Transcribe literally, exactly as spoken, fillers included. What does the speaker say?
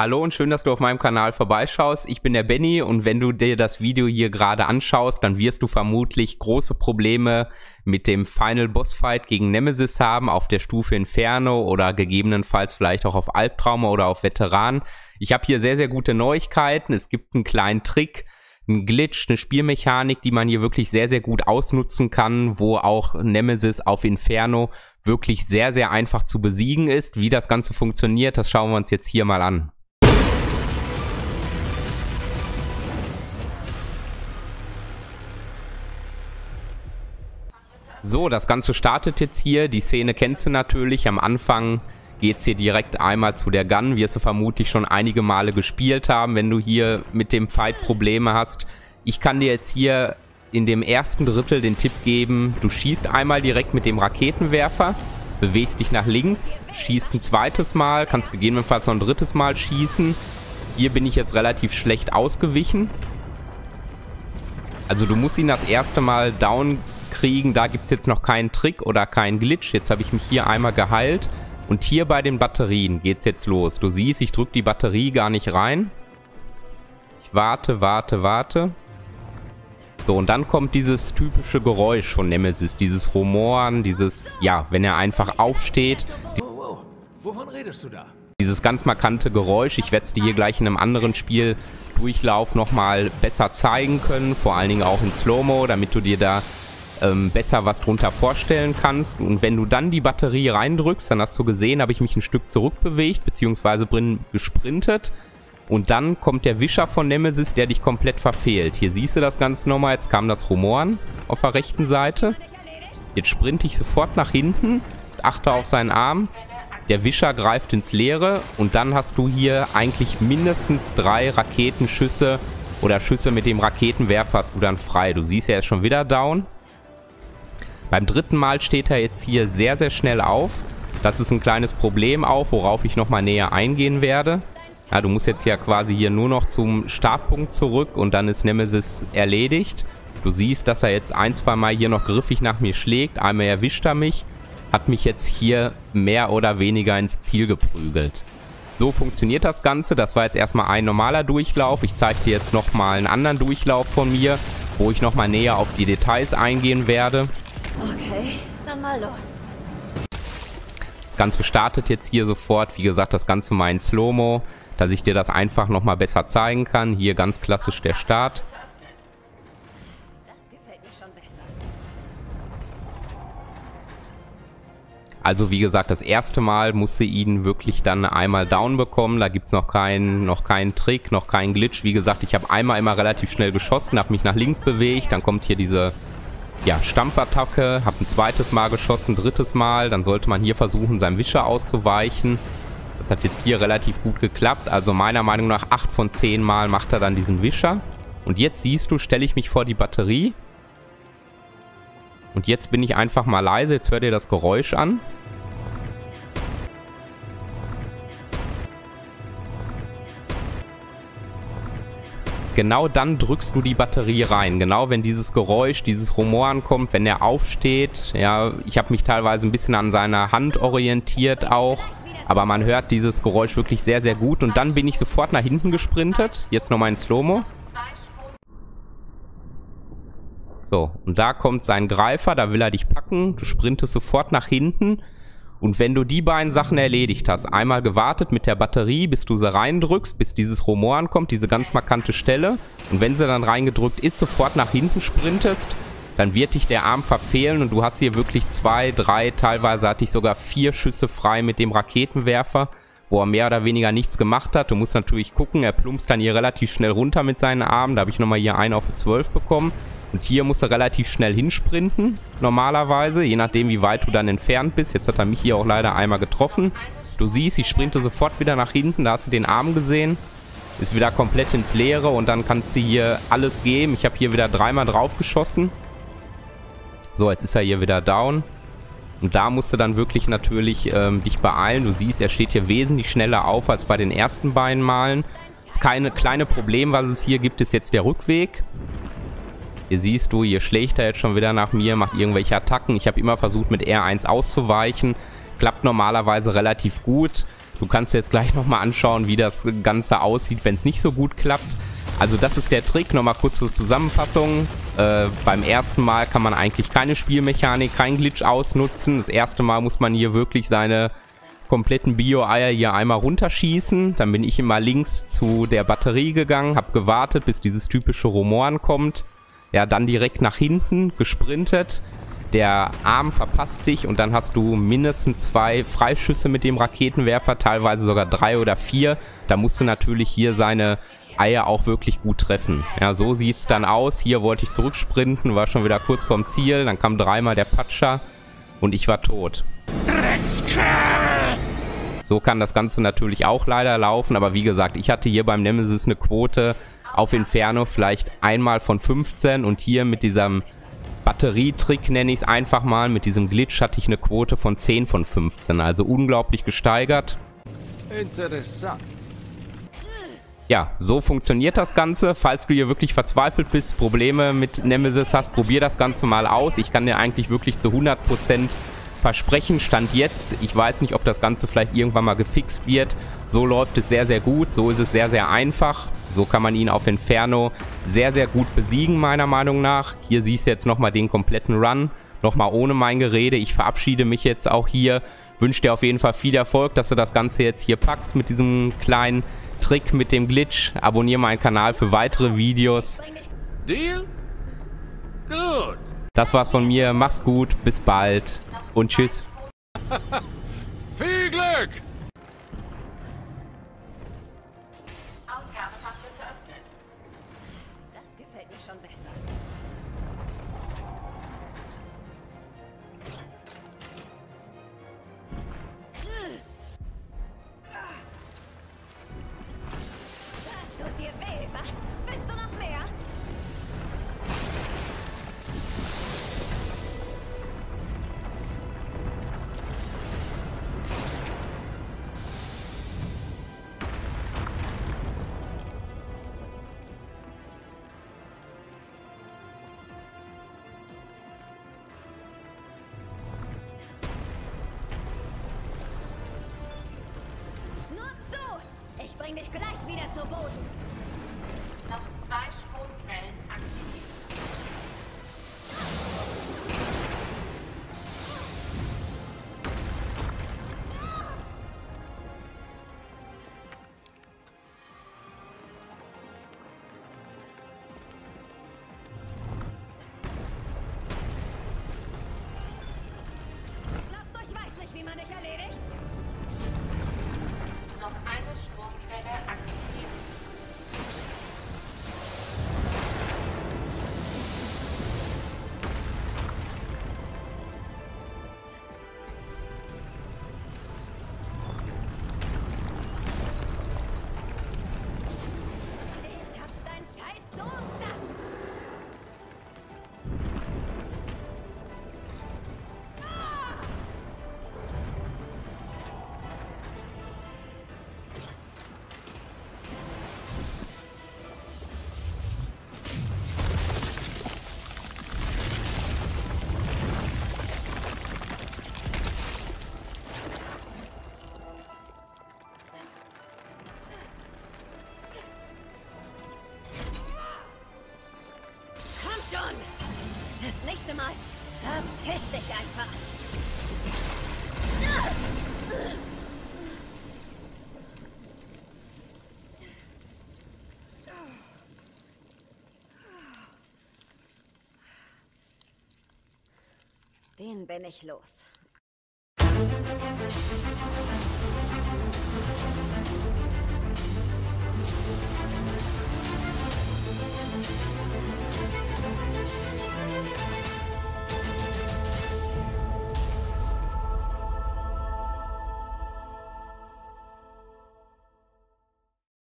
Hallo und schön, dass du auf meinem Kanal vorbeischaust. Ich bin der Benny und wenn du dir das Video hier gerade anschaust, dann wirst du vermutlich große Probleme mit dem Final Boss Fight gegen Nemesis haben, auf der Stufe Inferno oder gegebenenfalls vielleicht auch auf Albtraum oder auf Veteran. Ich habe hier sehr, sehr gute Neuigkeiten. Es gibt einen kleinen Trick, einen Glitch, eine Spielmechanik, die man hier wirklich sehr, sehr gut ausnutzen kann, wo auch Nemesis auf Inferno wirklich sehr, sehr einfach zu besiegen ist. Wie das Ganze funktioniert, das schauen wir uns jetzt hier mal an. So, das Ganze startet jetzt hier. Die Szene kennst du natürlich. Am Anfang geht es hier direkt einmal zu der Gun. Wirst du vermutlich schon einige Male gespielt haben, wenn du hier mit dem Fight Probleme hast. Ich kann dir jetzt hier in dem ersten Drittel den Tipp geben, du schießt einmal direkt mit dem Raketenwerfer, bewegst dich nach links, schießt ein zweites Mal, kannst gegebenenfalls noch ein drittes Mal schießen. Hier bin ich jetzt relativ schlecht ausgewichen. Also du musst ihn das erste Mal down kriegen, da gibt es jetzt noch keinen Trick oder keinen Glitch. Jetzt habe ich mich hier einmal geheilt und hier bei den Batterien geht es jetzt los. Du siehst, ich drücke die Batterie gar nicht rein. Ich warte, warte, warte. So, und dann kommt dieses typische Geräusch von Nemesis, dieses Rumoren, dieses, ja, wenn er einfach aufsteht. Wow, wow. Wovon redest du da? Dieses ganz markante Geräusch, ich werde es dir hier gleich in einem anderen Spiel Durchlauf nochmal besser zeigen können, vor allen Dingen auch in Slow-Mo, damit du dir da ähm, besser was drunter vorstellen kannst. Und wenn du dann die Batterie reindrückst, dann hast du gesehen, habe ich mich ein Stück zurückbewegt, beziehungsweise bin gesprintet. Und dann kommt der Wischer von Nemesis, der dich komplett verfehlt. Hier siehst du das Ganze nochmal, jetzt kam das Rumoren auf der rechten Seite. Jetzt sprinte ich sofort nach hinten, achte auf seinen Arm. Der Wischer greift ins Leere und dann hast du hier eigentlich mindestens drei Raketenschüsse oder Schüsse mit dem Raketenwerfer hast du dann frei. Du siehst, er ist schon wieder down. Beim dritten Mal steht er jetzt hier sehr, sehr schnell auf. Das ist ein kleines Problem auch, worauf ich nochmal näher eingehen werde. Ja, du musst jetzt ja quasi hier nur noch zum Startpunkt zurück und dann ist Nemesis erledigt. Du siehst, dass er jetzt ein, zwei Mal hier noch griffig nach mir schlägt. Einmal erwischt er mich. Hat mich jetzt hier mehr oder weniger ins Ziel geprügelt. So funktioniert das Ganze. Das war jetzt erstmal ein normaler Durchlauf. Ich zeige dir jetzt nochmal einen anderen Durchlauf von mir, wo ich nochmal näher auf die Details eingehen werde. Okay, dann mal los. Das Ganze startet jetzt hier sofort. Wie gesagt, das Ganze mal in Slow-Mo, dass ich dir das einfach nochmal besser zeigen kann. Hier ganz klassisch der Start. Also wie gesagt, das erste Mal musste ihn wirklich dann einmal down bekommen. Da gibt es noch keinen, noch keinen Trick, noch keinen Glitch. Wie gesagt, ich habe einmal immer relativ schnell geschossen, habe mich nach links bewegt. Dann kommt hier diese ja, Stampfattacke, habe ein zweites Mal geschossen, drittes Mal. Dann sollte man hier versuchen, seinem Wischer auszuweichen. Das hat jetzt hier relativ gut geklappt. Also meiner Meinung nach acht von zehn Mal macht er dann diesen Wischer. Und jetzt siehst du, stelle ich mich vor die Batterie. Und jetzt bin ich einfach mal leise, jetzt hört ihr das Geräusch an. Genau dann drückst du die Batterie rein, genau wenn dieses Geräusch, dieses Rumoren kommt, wenn er aufsteht. Ja, ich habe mich teilweise ein bisschen an seiner Hand orientiert auch, aber man hört dieses Geräusch wirklich sehr, sehr gut. Und dann bin ich sofort nach hinten gesprintet, jetzt nochmal in Slow-Mo. So, und da kommt sein Greifer, da will er dich packen, du sprintest sofort nach hinten und wenn du die beiden Sachen erledigt hast, einmal gewartet mit der Batterie, bis du sie reindrückst, bis dieses Rumoren kommt, diese ganz markante Stelle und wenn sie dann reingedrückt ist, sofort nach hinten sprintest, dann wird dich der Arm verfehlen und du hast hier wirklich zwei, drei, teilweise hatte ich sogar vier Schüsse frei mit dem Raketenwerfer, wo er mehr oder weniger nichts gemacht hat. Du musst natürlich gucken, er plumpst dann hier relativ schnell runter mit seinen Armen, da habe ich nochmal hier einen auf zwölf bekommen. Und hier musst du relativ schnell hinsprinten, normalerweise, je nachdem wie weit du dann entfernt bist. Jetzt hat er mich hier auch leider einmal getroffen. Du siehst, ich sprinte sofort wieder nach hinten, da hast du den Arm gesehen. Ist wieder komplett ins Leere und dann kannst du hier alles geben. Ich habe hier wieder dreimal drauf geschossen. So, jetzt ist er hier wieder down. Und da musst du dann wirklich natürlich ähm, dich beeilen. Du siehst, er steht hier wesentlich schneller auf als bei den ersten beiden Malen. Das kleine, kleine Problem, was es hier gibt, ist jetzt der Rückweg. Hier siehst du, hier schlägt er jetzt schon wieder nach mir, macht irgendwelche Attacken. Ich habe immer versucht, mit R eins auszuweichen. Klappt normalerweise relativ gut. Du kannst jetzt gleich nochmal anschauen, wie das Ganze aussieht, wenn es nicht so gut klappt. Also das ist der Trick, nochmal kurz zur Zusammenfassung. Äh, beim ersten Mal kann man eigentlich keine Spielmechanik, kein Glitch ausnutzen. Das erste Mal muss man hier wirklich seine kompletten Bio-Eier hier einmal runterschießen. Dann bin ich immer links zu der Batterie gegangen, habe gewartet, bis dieses typische Rumoren kommt. Ja, dann direkt nach hinten gesprintet. Der Arm verpasst dich und dann hast du mindestens zwei Freischüsse mit dem Raketenwerfer, teilweise sogar drei oder vier. Da musst du natürlich hier seine Eier auch wirklich gut treffen. Ja, so sieht es dann aus. Hier wollte ich zurücksprinten, war schon wieder kurz vorm Ziel. Dann kam dreimal der Patscher und ich war tot. Dreckskerl! So kann das Ganze natürlich auch leider laufen, aber wie gesagt, ich hatte hier beim Nemesis eine Quote auf Inferno vielleicht einmal von fünfzehn und hier mit diesem Batterietrick, nenne ich es einfach mal, mit diesem Glitch hatte ich eine Quote von zehn von fünfzehn, also unglaublich gesteigert. Interessant. Ja, so funktioniert das Ganze. Falls du hier wirklich verzweifelt bist, Probleme mit Nemesis hast, probier das Ganze mal aus. Ich kann dir eigentlich wirklich zu hundert Prozent versprechen, Stand jetzt. Ich weiß nicht, ob das Ganze vielleicht irgendwann mal gefixt wird. So läuft es sehr, sehr gut. So ist es sehr, sehr einfach. So kann man ihn auf Inferno sehr, sehr gut besiegen, meiner Meinung nach. Hier siehst du jetzt nochmal den kompletten Run. Nochmal ohne mein Gerede. Ich verabschiede mich jetzt auch hier. Wünsche dir auf jeden Fall viel Erfolg, dass du das Ganze jetzt hier packst mit diesem kleinen Trick mit dem Glitch. Abonniere meinen Kanal für weitere Videos. Deal? Gut. Das war's von mir. Mach's gut, bis bald und tschüss. Viel Glück! Ausgabetaste geöffnet. Das gefällt mir schon besser. Ich bring dich gleich wieder zu Boden. Noch zwei Stromquellen aktiviert. Glaubst du, ich weiß nicht, wie man dich erledigt? Noch eine Stromquelle aktiviert. Ich hab deinen scheiß Sohn satt. Schon. Das nächste Mal verpiss dich einfach. Den bin ich los.